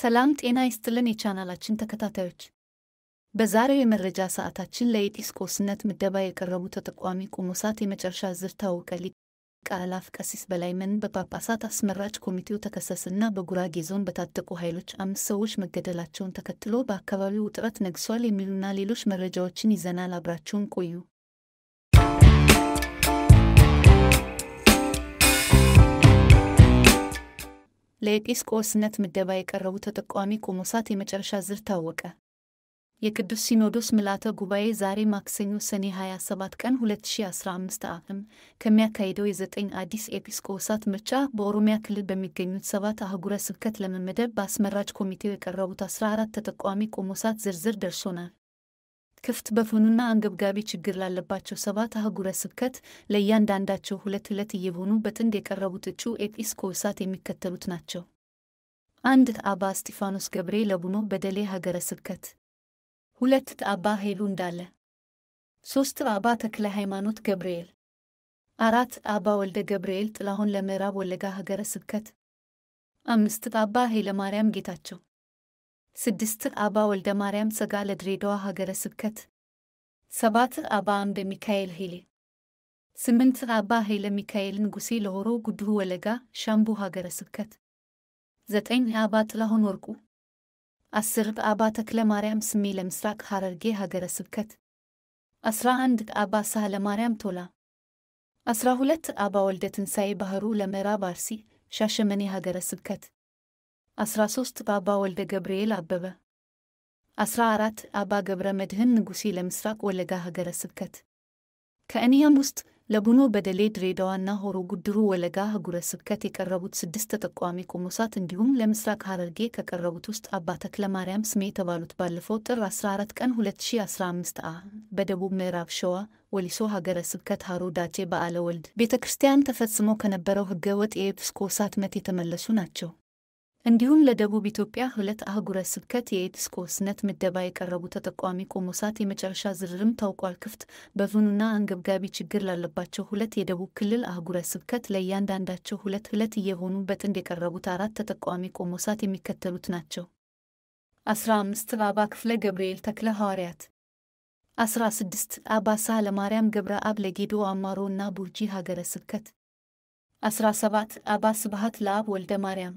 ሰላም ጤና ይስጥልን የቻናላችን ተከታታዮች በዛሬው የመረጃ ሰዓታችን ለኤጲስቆጶስነት ምደባ የቀረቡ ተጠቋሚ ቁሙሳት የመጨረሻ ዝርታው ከአላፍ ቀሲስ በላይምን በጳጳሳት አስመራጭ ኮሚቴው ተከሰሰና በጉራጌ ዞን በታጠቁ ኃይሎች 5 ሰዎች መገደላቸውን ተከትሎ በአካባቢው ውጥረት ነግሷል የሚሉና ሌሎች መረጃዎችን ይዘናል አብራችሁን ቆዩ ለኤጲስቆጶስነት ምደባ የቀረቡ ተጠቋሚ ቁሙሳት የመጨረሻ ዝርታ ታወቀ። የቅዱስ ሲኖዶስ ምልዓተ ጉባኤ ዛሬ ማክሰኞ ሰኔ 27 ቀን 2015 ዓ.ም ከሚያካሂደው የ9 አዲስ ኤጲስቆጶሳት ምርጫ በኦሮሚያ ክልል በሚገኙት 7 አህጉረ ስብከት ለመመደብ በአስመራጭ ኮሚቴው የቀረቡት 14 ተጠቋሚ ቁሙሳት ዝርዝር ደርሶናል። ክፍት በሆኑና አንገብጋቢ ችግር ላለባቸው 7 አህጉረ ስብከት ለእያንዳንዳቸው 2 የሆኑ በጥንድ የቀረቡት እጩ ኤጲስቆጶሳት የሚከተሉት ናቸው። 1 አባ እስጢፋኖስ ገብሬ ለቡኖ በደሌ ሀገረ ስብከት፣ 2 አባ ሄሉ እንዳለ፣ 3 አባ ተክለ ሃይማኖት ገብርኤል፣ 4 አባ ወልደ ገብርኤል ጥላሁን ለምዕራብ ወለጋ ሀገረ ስብከት፣ 5 አባ ኃይለ ማርያም ጌታቸው፣ 6 አባ ወልደ ማርያም ጸጋ ለድሬዳዋ ሀገረ ስብከት፣ 7 አባ አምደ ሚካኤል ሄሌ፣ 8 አባ ኃይለ ሚካኤል ንጉሴ ለሆሮ ጉድሩ ወለጋ ሻምቡ ሀገረ ስብከት፣ 9 አባ ጥላሁን ወርቁ፣ 10 አባ ተክለ ማርያም ስሜ ለምስራቅ ሀረርጌ ሀገረ ስብከት፣ 11 አባ ሳህለ ማርያም ቶላ፣ 12 አባ ወልደ ትንሳኤ ባህሩ ለምዕራብ አርሲ ሻሸመኔ ሀገረ ስብከት፣ 13 አባ ወልደ ገብርኤል አበበ፣ 14 አባ ገብረ መድህን ንጉሴ ለምስራቅ ወለጋ ሀገረ ስብከት። ከእኒያም ውስጥ ለቡኖ በደሌ ድሬዳዋና ሆሮ ጉድሩ ወለጋ ሀገረ ስብከት የቀረቡት 6 ተጠቋሚ ቁሙሳት እንዲሁም ለምስራቅ ሀረርጌ ከቀረቡት ውስጥ አባ ተክለ ማርያም ስሜ የተባሉት ባለፈው ጥር 14 ቀን 2015 በደቡብ ምዕራብ ሸዋ ወሊሶ ሀገረ ስብከት ሀሮ ዳቼ በዓለ ወልድ ቤተክርስቲያን ተፈጽሞ ከነበረው ህገወጥ የኤጲስቆጶሳት ሞት የተመለሱ ናቸው። እንዲሁም ለደቡብ ኢትዮጵያ 2 አህጉረ ስብከት የኤጲስቆጶስነት ምደባ የቀረቡ ተጠቋሚ ቁሙሳት የመጨረሻ ዝርዝርም ታውቋል። ክፍት በሆኑና አንገብጋቢ ችግር ላለባቸው 2 የደቡብ ክልል አህጉረ ስብከት ለእያንዳንዳቸው 2 የሆኑ በጥንድ የቀረቡት 4 ተጠቋሚ ቁሙሳት የሚከተሉት ናቸው። 15 አባ ክፍለ ገብርኤል ተክለ ሐዋርያት፣ 16 አባ ሳህለ ማርያም ገብረ አብ ለጌዶ አማሮና ቡርጂ ሀገረ ስብከት፣ 17 አባ ስብሐት ለአብ ወልደ ማርያም፣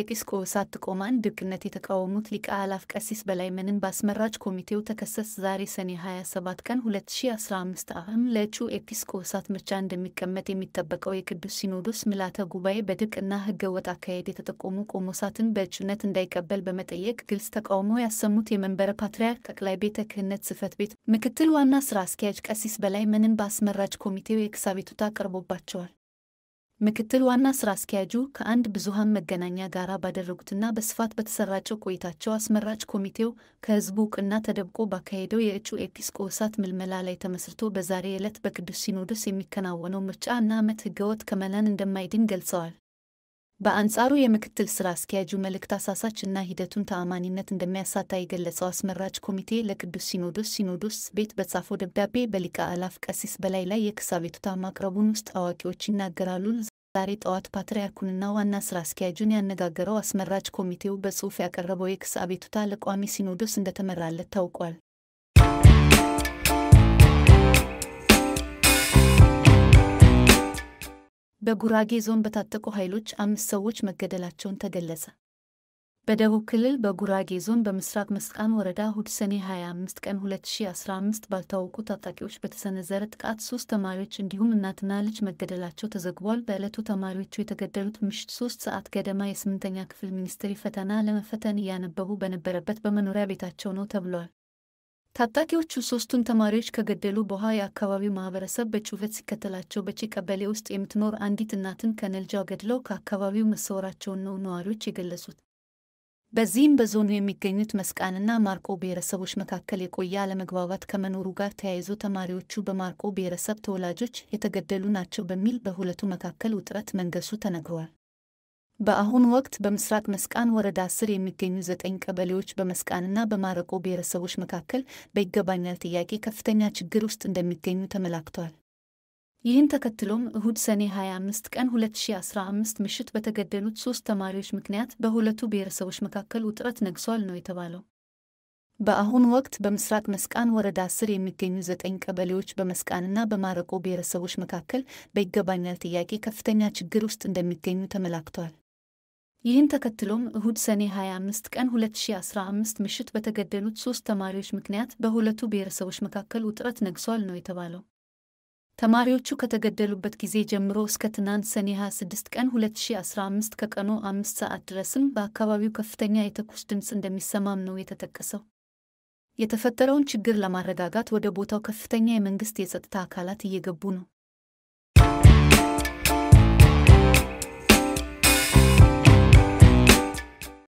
ኤጲስቆጶሳት ጥቆማን ድርቅነት የተቃወሙት ሊቀ አላፍ ቀሲስ በላይምን በአስመራጭ ኮሚቴው ተከሰሰ ዛሬ ሰኔ 27 ቀን 2015 ዓ.ም ለእጩ ኤጲስቆጶሳት ምርጫ እንደሚቀመጥ የሚጠበቀው የቅዱስ ሲኖዶስ ምልዓተ ጉባኤ በድርቅና ህገወጥ አካሄድ የተጠቆሙ ቁሙሳትን በእጩነት እንዳይቀበል በመጠየቅ ግልጽ ተቃውሞ ያሰሙት የመንበረ ፓትርያርክ ጠቅላይ ቤተ ክህነት ጽሕፈት ቤት ምክትል ዋና ስራ አስኪያጅ ቀሲስ በላይምን በአስመራጭ ኮሚቴው የክስ አቤቱታ ቀርቦባቸዋል። ምክትል ዋና ስራ አስኪያጁ ከአንድ ብዙሃን መገናኛ ጋራ ባደረጉትና በስፋት በተሰራጨው ቆይታቸው አስመራጭ ኮሚቴው ከህዝቡ እውቅና ተደብቆ ባካሄደው የእጩ ኤጲስቆጶሳት ምልመላ ላይ ተመስርቶ በዛሬ ዕለት በቅዱስ ሲኖዶስ የሚከናወነው ምርጫና ሞት ህገወጥ ከመናን እንደማይድን ገልጸዋል። በአንጻሩ የምክትል ስራ አስኪያጁ መልእክት አሳሳችና ሂደቱን ተአማኒነት እንደሚያሳጣ የገለጸው አስመራጭ ኮሚቴ ለቅዱስ ሲኖዶስ ቤት በጻፈው ደብዳቤ በሊቀ አላፍ ቀሲስ በላይ ላይ የክስ አቤቱታ ማቅረቡን ውስጥ አዋቂዎች ይናገራሉ። ዛሬ ጠዋት ፓትርያርኩንና ዋና ስራ አስኪያጁን ያነጋገረው አስመራጭ ኮሚቴው በጽሁፍ ያቀረበው የክስ አቤቱታ ለቋሚ ሲኖዶስ እንደተመራለት ታውቋል። በጉራጌ ዞን በታጠቁ ኃይሎች 5 ሰዎች መገደላቸውን ተገለጸ። በደቡብ ክልል በጉራጌ ዞን በምስራቅ መስቃን ወረዳ እሁድ ሰኔ 25 ቀን 2015 ባልታወቁ ታጣቂዎች በተሰነዘረ ጥቃት 3 ተማሪዎች እንዲሁም እናትና ልጅ መገደላቸው ተዘግቧል። በዕለቱ ተማሪዎቹ የተገደሉት ምሽት 3 ሰዓት ገደማ የ8ኛ ክፍል ሚኒስትሪ ፈተና ለመፈተን እያነበቡ በነበረበት በመኖሪያ ቤታቸው ነው ተብሏል። ታጣቂዎቹ 3ቱን ተማሪዎች ከገደሉ በኋላ አካባቢው ማህበረሰብ በጩኸት ሲከተላቸው በቺ ቀበሌ ውስጥ የምትኖር አንዲት እናትን ከነልጇ ገድለው ከአካባቢው መሰወራቸውን ነው ነዋሪዎች የገለጹት። በዚህም በዞኑ የሚገኙት መስቃንና ማርቆ ብሔረሰቦች መካከል የቆየ አለመግባባት ከመኖሩ ጋር ተያይዞ ተማሪዎቹ በማርቆ ብሔረሰብ ተወላጆች የተገደሉ ናቸው በሚል በሁለቱ መካከል ውጥረት መንገሱ ተነግሯል። በአሁኑ ወቅት በምስራቅ መስቃን ወረዳ 10 የሚገኙ 9 ቀበሌዎች በመስቃንና በማርቆ ብሔረሰቦች መካከል በይገባኛል ጥያቄ ከፍተኛ ችግር ውስጥ እንደሚገኙ ተመላክቷል። ይህን ተከትሎም እሁድ ሰኔ 25 ቀን 2015 ምሽት በተገደሉት 3 ተማሪዎች ምክንያት በሁለቱ ብሔረሰቦች መካከል ውጥረት ነግሷል ነው የተባለው። በአሁኑ ወቅት በምስራቅ መስቃን ወረዳ 10 የሚገኙ 9 ቀበሌዎች በመስቃንና በማርቆ ብሔረሰቦች መካከል በይገባኛል ጥያቄ ከፍተኛ ችግር ውስጥ እንደሚገኙ ተመላክቷል። ይህን ተከትሎም እሁድ ሰኔ 25 ቀን 2015 ምሽት በተገደሉት 3 ተማሪዎች ምክንያት በሁለቱ ብሔረሰቦች መካከል ውጥረት ነግሷል ነው የተባለው። ተማሪዎቹ ከተገደሉበት ጊዜ ጀምሮ እስከ ትናንት ሰኔ 26 ቀን 2015 ከቀኑ 5 ሰዓት ድረስም በአካባቢው ከፍተኛ የተኩስ ድምጽ እንደሚሰማም ነው የተጠቀሰው። የተፈጠረውን ችግር ለማረጋጋት ወደ ቦታው ከፍተኛ የመንግስት የጸጥታ አካላት እየገቡ ነው።